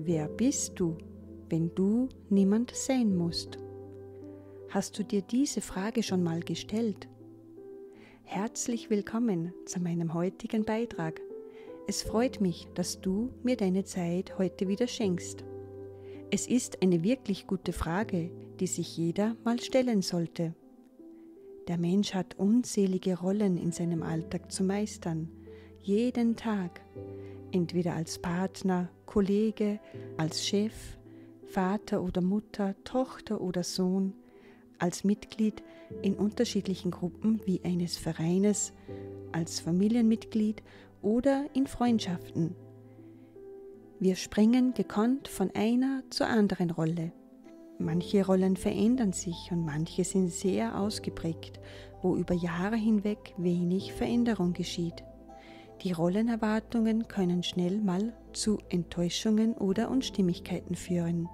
Wer bist du, wenn du niemand sein musst? Hast du dir diese Frage schon mal gestellt? Herzlich willkommen zu meinem heutigen Beitrag. Es freut mich, dass du mir deine Zeit heute wieder schenkst. Es ist eine wirklich gute Frage, die sich jeder mal stellen sollte. Der Mensch hat unzählige Rollen in seinem Alltag zu meistern, jeden Tag. Entweder als Partner, Kollege, als Chef, Vater oder Mutter, Tochter oder Sohn, als Mitglied in unterschiedlichen Gruppen wie eines Vereines, als Familienmitglied oder in Freundschaften. Wir springen gekonnt von einer zur anderen Rolle. Manche Rollen verändern sich und manche sind sehr ausgeprägt, wo über Jahre hinweg wenig Veränderung geschieht. Die Rollenerwartungen können schnell mal zu Enttäuschungen oder Unstimmigkeiten führen.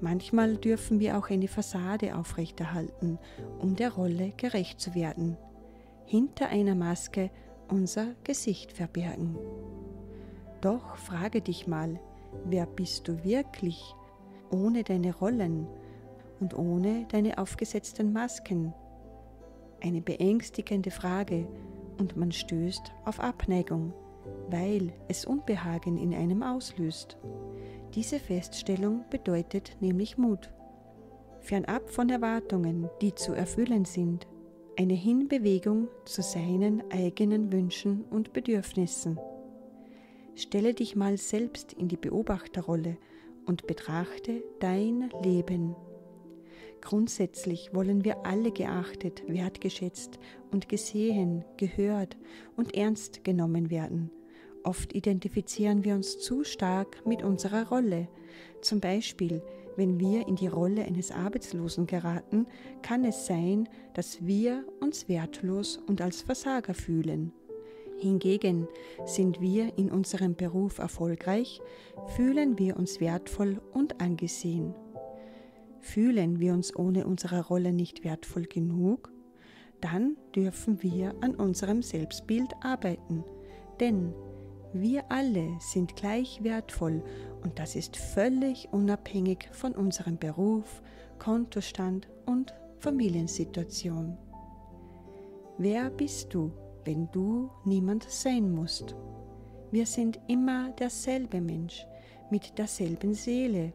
Manchmal dürfen wir auch eine Fassade aufrechterhalten, um der Rolle gerecht zu werden. Hinter einer Maske unser Gesicht verbergen. Doch frage dich mal, wer bist du wirklich, ohne deine Rollen und ohne deine aufgesetzten Masken? Eine beängstigende Frage. Und man stößt auf Abneigung, weil es Unbehagen in einem auslöst. Diese Feststellung bedeutet nämlich Mut. Fernab von Erwartungen, die zu erfüllen sind, eine Hinbewegung zu seinen eigenen Wünschen und Bedürfnissen. Stelle dich mal selbst in die Beobachterrolle und betrachte dein Leben. Grundsätzlich wollen wir alle geachtet, wertgeschätzt und gesehen, gehört und ernst genommen werden. Oft identifizieren wir uns zu stark mit unserer Rolle. Zum Beispiel, wenn wir in die Rolle eines Arbeitslosen geraten, kann es sein, dass wir uns wertlos und als Versager fühlen. Hingegen sind wir in unserem Beruf erfolgreich, fühlen wir uns wertvoll und angesehen. Fühlen wir uns ohne unsere Rolle nicht wertvoll genug, dann dürfen wir an unserem Selbstbild arbeiten. Denn wir alle sind gleich wertvoll und das ist völlig unabhängig von unserem Beruf, Kontostand und Familiensituation. Wer bist du, wenn du niemand sein musst? Wir sind immer derselbe Mensch mit derselben Seele,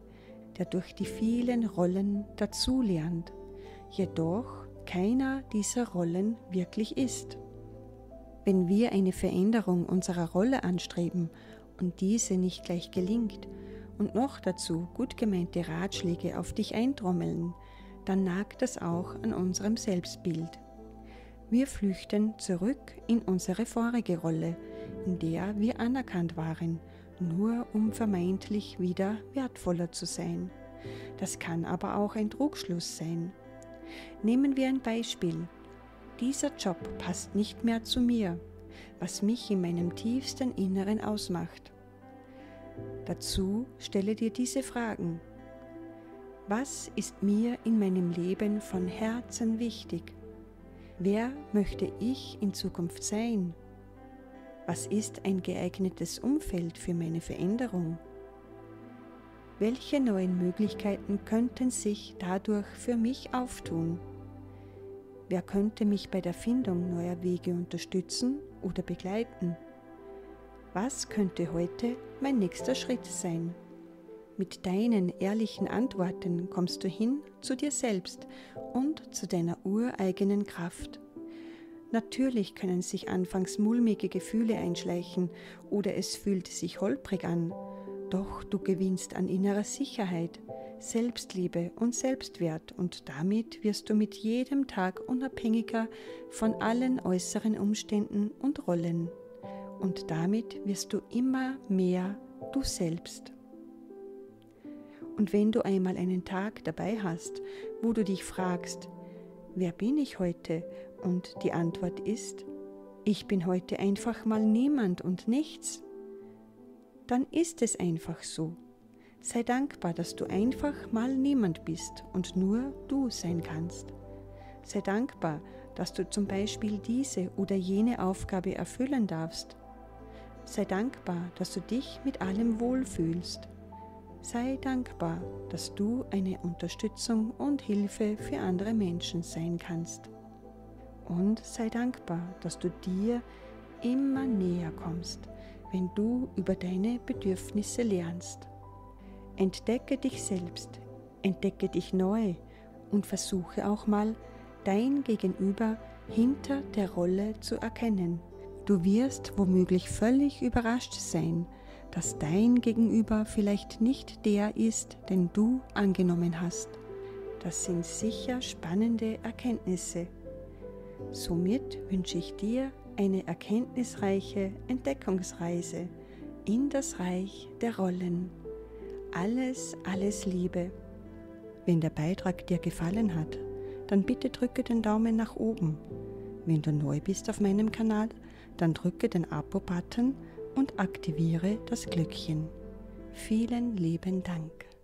der durch die vielen Rollen dazulernt, jedoch keiner dieser Rollen wirklich ist. Wenn wir eine Veränderung unserer Rolle anstreben und diese nicht gleich gelingt und noch dazu gut gemeinte Ratschläge auf dich eintrommeln, dann nagt das auch an unserem Selbstbild. Wir flüchten zurück in unsere vorige Rolle, in der wir anerkannt waren, nur um vermeintlich wieder wertvoller zu sein. Das kann aber auch ein Trugschluss sein. Nehmen wir ein Beispiel. Dieser Job passt nicht mehr zu mir, was mich in meinem tiefsten Inneren ausmacht. Dazu stelle dir diese Fragen. Was ist mir in meinem Leben von Herzen wichtig? Wer möchte ich in Zukunft sein? Was ist ein geeignetes Umfeld für meine Veränderung? Welche neuen Möglichkeiten könnten sich dadurch für mich auftun? Wer könnte mich bei der Findung neuer Wege unterstützen oder begleiten? Was könnte heute mein nächster Schritt sein? Mit deinen ehrlichen Antworten kommst du hin zu dir selbst und zu deiner ureigenen Kraft. Natürlich können sich anfangs mulmige Gefühle einschleichen oder es fühlt sich holprig an, doch du gewinnst an innerer Sicherheit, Selbstliebe und Selbstwert und damit wirst du mit jedem Tag unabhängiger von allen äußeren Umständen und Rollen. Und damit wirst du immer mehr du selbst. Und wenn du einmal einen Tag dabei hast, wo du dich fragst, wer bin ich heute? Und die Antwort ist, ich bin heute einfach mal niemand und nichts. Dann ist es einfach so. Sei dankbar, dass du einfach mal niemand bist und nur du sein kannst. Sei dankbar, dass du zum Beispiel diese oder jene Aufgabe erfüllen darfst. Sei dankbar, dass du dich mit allem wohlfühlst. Sei dankbar, dass du eine Unterstützung und Hilfe für andere Menschen sein kannst. Und sei dankbar, dass du dir immer näher kommst, wenn du über deine Bedürfnisse lernst. Entdecke dich selbst, entdecke dich neu und versuche auch mal, dein Gegenüber hinter der Rolle zu erkennen. Du wirst womöglich völlig überrascht sein, dass dein Gegenüber vielleicht nicht der ist, den du angenommen hast. Das sind sicher spannende Erkenntnisse. Somit wünsche ich dir eine erkenntnisreiche Entdeckungsreise in das Reich der Rollen. Alles, alles Liebe. Wenn der Beitrag dir gefallen hat, dann bitte drücke den Daumen nach oben. Wenn du neu bist auf meinem Kanal, dann drücke den Abo-Button und aktiviere das Glöckchen. Vielen lieben Dank.